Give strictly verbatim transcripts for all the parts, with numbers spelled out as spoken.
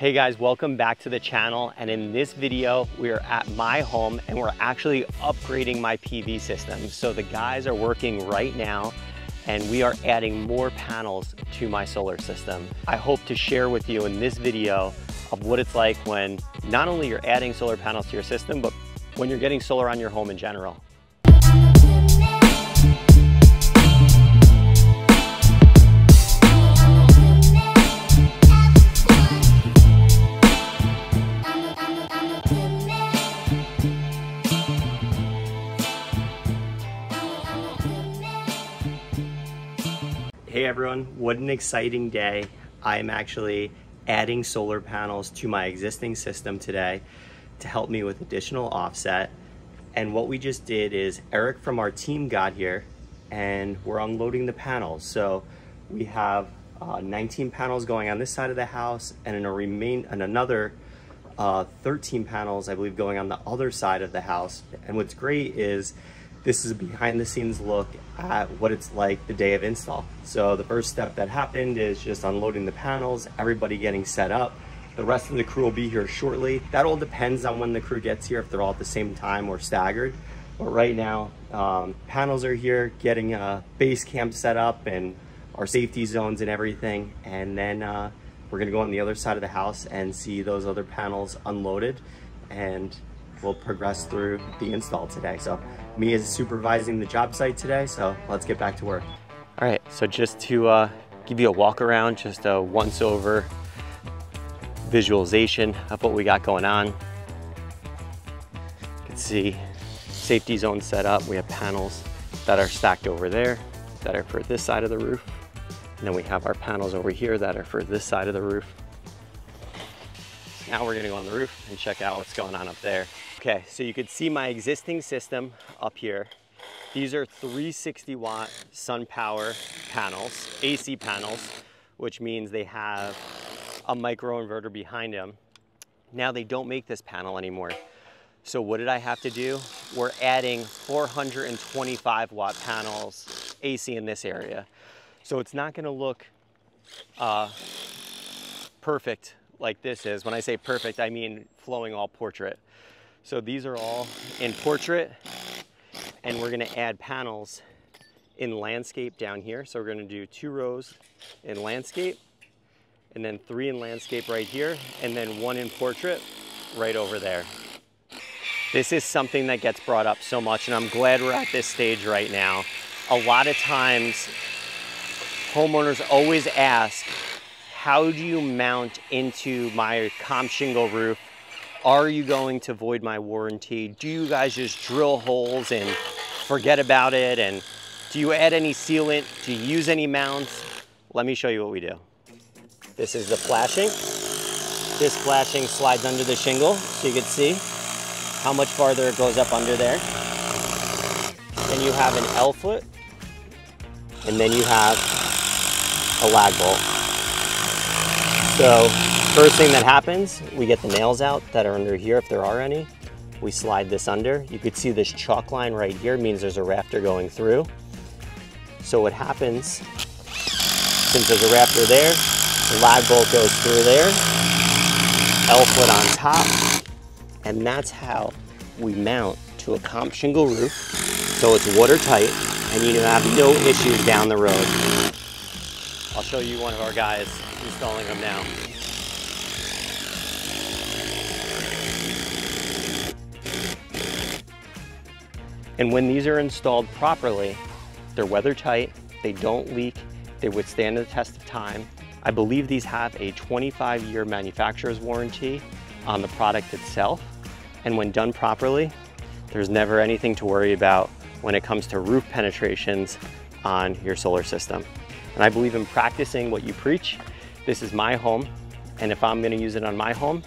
Hey guys, welcome back to the channel. And in this video, we are at my home and we're actually upgrading my P V system. So the guys are working right now and we are adding more panels to my solar system. I hope to share with you in this video of what it's like when not only you're adding solar panels to your system, but when you're getting solar on your home in general. Hey everyone, what an exciting day. I'm actually adding solar panels to my existing system today to help me with additional offset. And what we just did is Eric from our team got here and we're unloading the panels. So we have uh, nineteen panels going on this side of the house and, in a remain, and another uh, thirteen panels, I believe, going on the other side of the house. And what's great is this is a behind the scenes look at what it's like the day of install. So the first step that happened is just unloading the panels, everybody getting set up. The rest of the crew will be here shortly. That all depends on when the crew gets here, if they're all at the same time or staggered. But right now, um, panels are here, getting a base camp set up and our safety zones and everything. And then uh, we're gonna go on the other side of the house and see those other panels unloaded, and we'll progress through the install today. So Mia is supervising the job site today, so let's get back to work. All right, so just to uh, give you a walk around, just a once over visualization of what we got going on. You can see safety zone set up. We have panels that are stacked over there that are for this side of the roof. And then we have our panels over here that are for this side of the roof. Now we're gonna go on the roof and check out what's going on up there. Okay, so you could see my existing system up here. These are three sixty watt SunPower panels, A C panels, which means they have a microinverter behind them. Now they don't make this panel anymore. So what did I have to do? We're adding four twenty-five watt panels, A C in this area. So it's not gonna look uh, perfect like this is. When I say perfect, I mean flowing all portrait. So these are all in portrait, and we're gonna add panels in landscape down here. So we're gonna do two rows in landscape, and then three in landscape right here, and then one in portrait right over there. This is something that gets brought up so much, and I'm glad we're at this stage right now. A lot of times, homeowners always ask, how do you mount into my comp shingle roof? Are you going to void my warranty? Do you guys just drill holes and forget about it? And do you add any sealant? Do you use any mounts? Let me show you what we do. This is the flashing. This flashing slides under the shingle, so you can see how much farther it goes up under there. Then you have an L foot, and then you have a lag bolt. So first thing that happens, we get the nails out that are under here, if there are any. We slide this under. You could see this chalk line right here means there's a rafter going through. So what happens, since there's a rafter there, the lag bolt goes through there, L foot on top, and that's how we mount to a comp shingle roof. So it's watertight and you have no issues down the road. I'll show you one of our guys installing them now. And when these are installed properly, they're weather tight, they don't leak, they withstand the test of time. I believe these have a twenty-five year manufacturer's warranty on the product itself. And when done properly, there's never anything to worry about when it comes to roof penetrations on your solar system. And I believe in practicing what you preach. This is my home, and if I'm gonna use it on my home,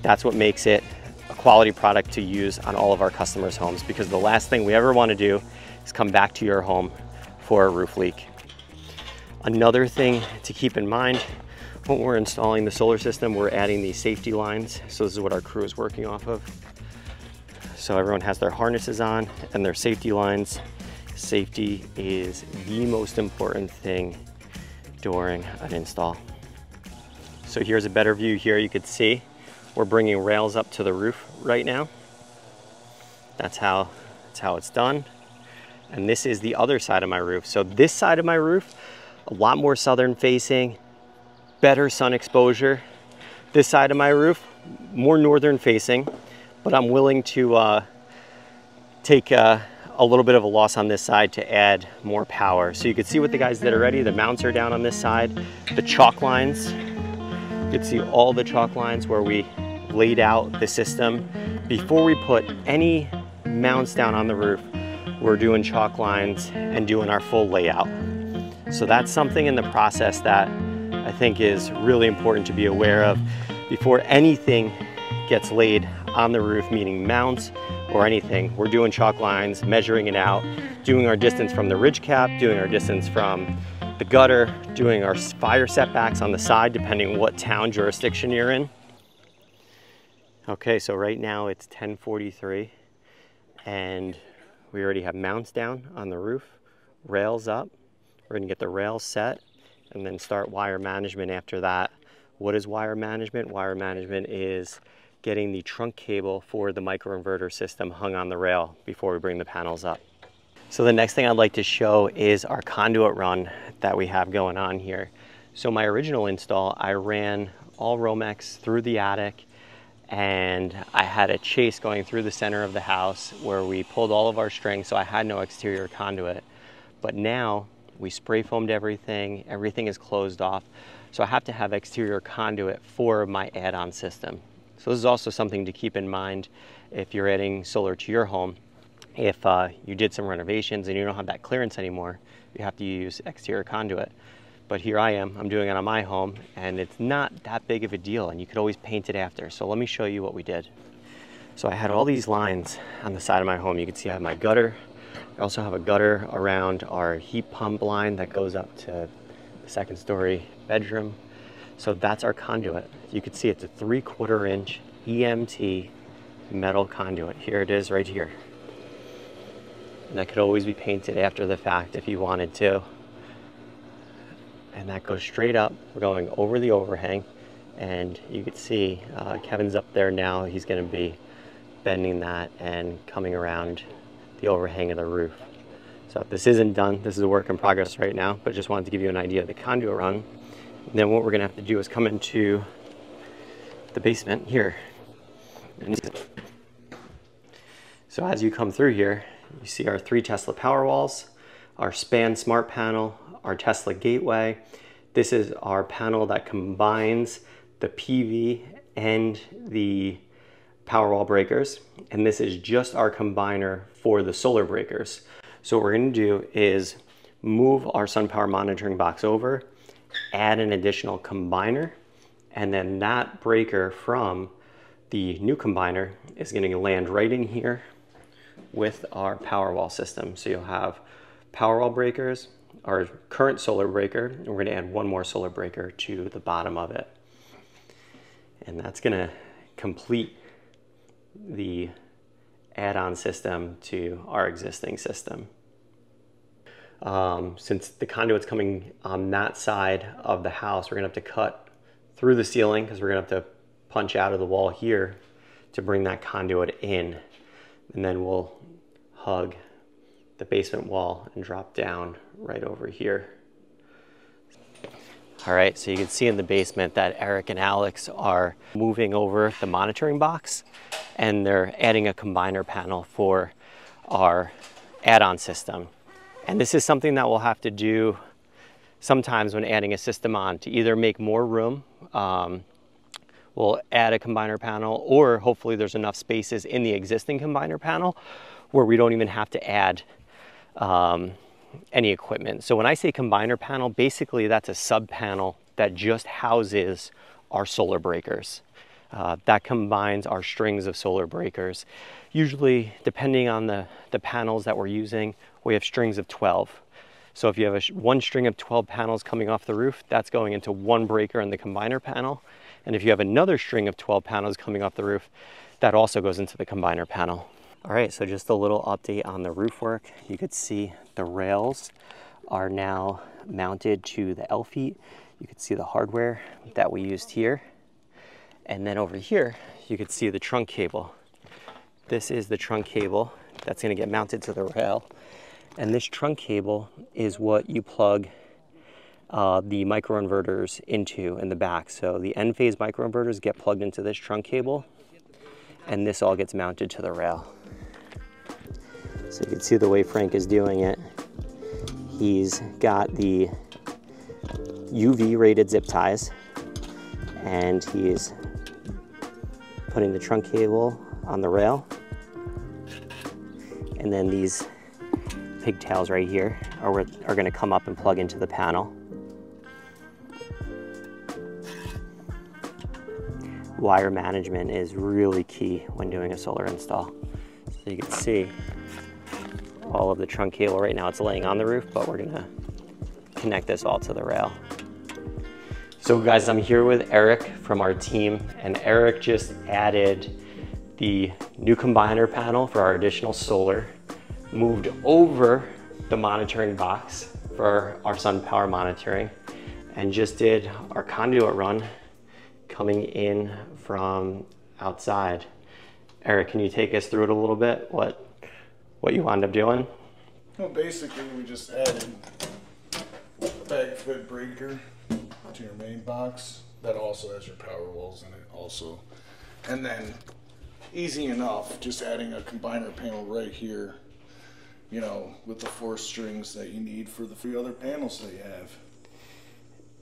that's what makes it a quality product to use on all of our customers' homes, because the last thing we ever wanna do is come back to your home for a roof leak. Another thing to keep in mind, when we're installing the solar system, we're adding these safety lines. So this is what our crew is working off of. So everyone has their harnesses on and their safety lines. Safety is the most important thing during an install. So here's a better view here. You could see we're bringing rails up to the roof right now. That's how, that's how it's done. And this is the other side of my roof. So this side of my roof, a lot more southern facing, better sun exposure. This side of my roof, more northern facing, but I'm willing to uh, take uh, a little bit of a loss on this side to add more power. So you can see what the guys did already. The mounts are down on this side. The chalk lines, you can see all the chalk lines where we laid out the system. Before we put any mounts down on the roof, we're doing chalk lines and doing our full layout. So that's something in the process that I think is really important to be aware of before anything gets laid on the roof, meaning mounts or anything. We're doing chalk lines, measuring it out, doing our distance from the ridge cap, doing our distance from the gutter, doing our fire setbacks on the side, depending what town jurisdiction you're in. Okay, so right now it's ten forty-three and we already have mounts down on the roof, rails up. We're gonna get the rails set and then start wire management after that. What is wire management? Wire management is getting the trunk cable for the microinverter system hung on the rail before we bring the panels up. So the next thing I'd like to show is our conduit run that we have going on here. So my original install, I ran all Romex through the attic and I had a chase going through the center of the house where we pulled all of our strings, so I had no exterior conduit. But now we spray foamed everything, everything is closed off. So I have to have exterior conduit for my add-on system. So this is also something to keep in mind if you're adding solar to your home. If uh, you did some renovations and you don't have that clearance anymore, you have to use exterior conduit. But here I am, I'm doing it on my home and it's not that big of a deal and you could always paint it after. So let me show you what we did. So I had all these lines on the side of my home. You can see I have my gutter. I also have a gutter around our heat pump line that goes up to the second story bedroom. So that's our conduit. You can see it's a three quarter inch E M T metal conduit. Here it is right here. And that could always be painted after the fact if you wanted to. And that goes straight up. We're going over the overhang and you can see uh, Kevin's up there now. He's going to be bending that and coming around the overhang of the roof. So if this isn't done, this is a work in progress right now, but just wanted to give you an idea of the conduit run. And then what we're going to have to do is come into the basement here. So as you come through here, you see our three Tesla Powerwalls, our Span smart panel, our Tesla Gateway. This is our panel that combines the P V and the Powerwall breakers. And this is just our combiner for the solar breakers. So what we're gonna do is move our SunPower monitoring box over, add an additional combiner, and then that breaker from the new combiner is gonna land right in here with our Powerwall system. So you'll have Powerwall breakers, our current solar breaker, and we're gonna add one more solar breaker to the bottom of it. And that's gonna complete the add-on system to our existing system. Um, since the conduit's coming on that side of the house, we're gonna have to cut through the ceiling because we're gonna have to punch out of the wall here to bring that conduit in. And then we'll hug the basement wall and drop down right over here. All right, so you can see in the basement that Eric and Alex are moving over the monitoring box and they're adding a combiner panel for our add-on system. And this is something that we'll have to do sometimes when adding a system on, to either make more room, um, we'll add a combiner panel, or hopefully there's enough spaces in the existing combiner panel where we don't even have to add um, any equipment. So when I say combiner panel, basically that's a sub panel that just houses our solar breakers. Uh, that combines our strings of solar breakers. Usually, depending on the, the panels that we're using, we have strings of twelve. So if you have a, one string of twelve panels coming off the roof, that's going into one breaker in the combiner panel. And if you have another string of twelve panels coming off the roof, that also goes into the combiner panel. All right, so just a little update on the roof work. You could see the rails are now mounted to the L-feet. you can see the hardware that we used here. And then over here, you can see the trunk cable. This is the trunk cable that's going to get mounted to the rail. And this trunk cable is what you plug uh, the microinverters into in the back. So the Enphase microinverters get plugged into this trunk cable, and this all gets mounted to the rail. So you can see the way Frank is doing it. He's got the U V rated zip ties, and he's putting the trunk cable on the rail. And then these pigtails right here are, are going to come up and plug into the panel. Wire management is really key when doing a solar install. So you can see all of the trunk cable right now, it's laying on the roof, but we're going to connect this all to the rail. So guys, I'm here with Eric from our team, and Eric just added the new combiner panel for our additional solar, moved over the monitoring box for our SunPower monitoring, and just did our conduit run coming in from outside. Eric, can you take us through it a little bit, what, what you wound up doing? Well, basically we just added a backfed breaker to your main box that also has your power walls in it also. And then easy enough, just adding a combiner panel right here, you know, with the four strings that you need for the three other panels that you have.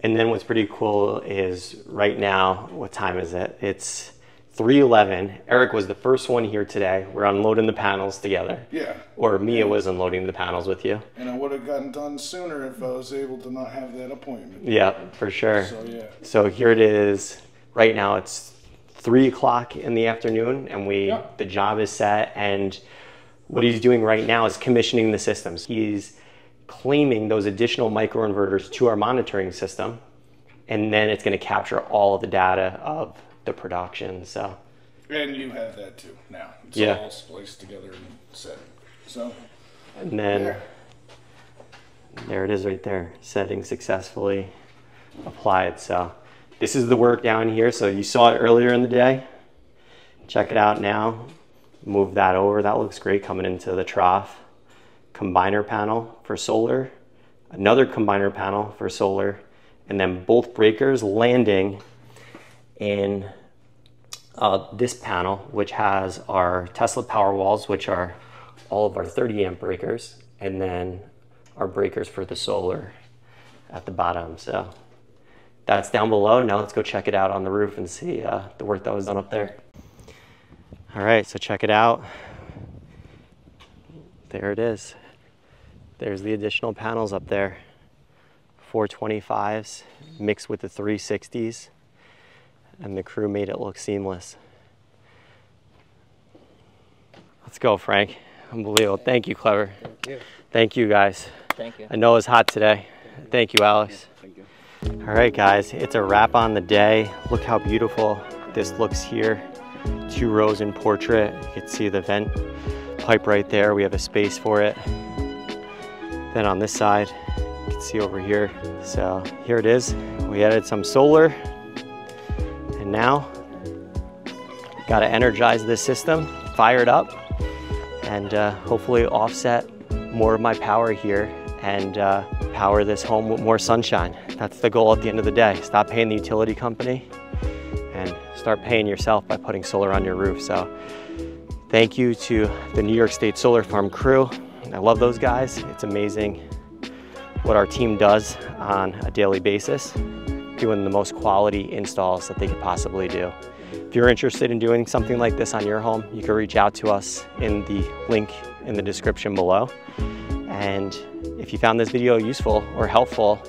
And then what's pretty cool is right now, what time is it? It's three eleven. Eric was the first one here today. We're unloading the panels together. Yeah. Or Mia was unloading the panels with you. And I would have gotten done sooner if I was able to not have that appointment. Yeah, for sure. So, yeah. So here it is. Right now it's three o'clock in the afternoon, and we yeah. the job is set, and what he's doing right now is commissioning the systems. He's claiming those additional microinverters to our monitoring system, and then it's going to capture all of the data of the production. So, and you have that too now. It's yeah. all spliced together and set. So, and then there. there it is right there, setting successfully applied. So this is the work down here. So you saw it earlier in the day. Check it out now. Move that over. That looks great coming into the trough. Combiner panel for solar, another combiner panel for solar, and then both breakers landing in uh, this panel, which has our Tesla Powerwalls, which are all of our thirty amp breakers, and then our breakers for the solar at the bottom. So that's down below. Now let's go check it out on the roof and see uh, the work that was done up there. All right, so check it out. There it is. There's the additional panels up there. four twenty-fives mixed with the three sixties, and the crew made it look seamless. Let's go, Frank. Unbelievable. Thank you, Clever. Thank you. Thank you, guys. Thank you. I know it's hot today. Thank you, Alex. Thank you. All right, guys, it's a wrap on the day. Look how beautiful this looks here. Two rows in portrait. You can see the vent pipe right there. We have a space for it. Then on this side, you can see over here. So here it is. We added some solar, and now got to energize this system, fire it up, and uh, hopefully offset more of my power here and uh, power this home with more sunshine. That's the goal at the end of the day. Stop paying the utility company and start paying yourself by putting solar on your roof. So thank you to the New York State Solar Farm crew. I love those guys. It's amazing what our team does on a daily basis, doing the most quality installs that they could possibly do. If you're interested in doing something like this on your home, you can reach out to us in the link in the description below. And if you found this video useful or helpful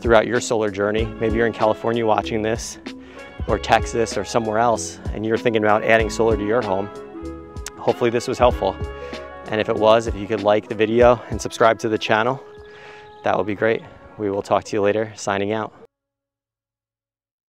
throughout your solar journey, maybe you're in California watching this, or Texas or somewhere else, and you're thinking about adding solar to your home, hopefully this was helpful. And if it was, if you could like the video and subscribe to the channel, that would be great. We will talk to you later, signing out.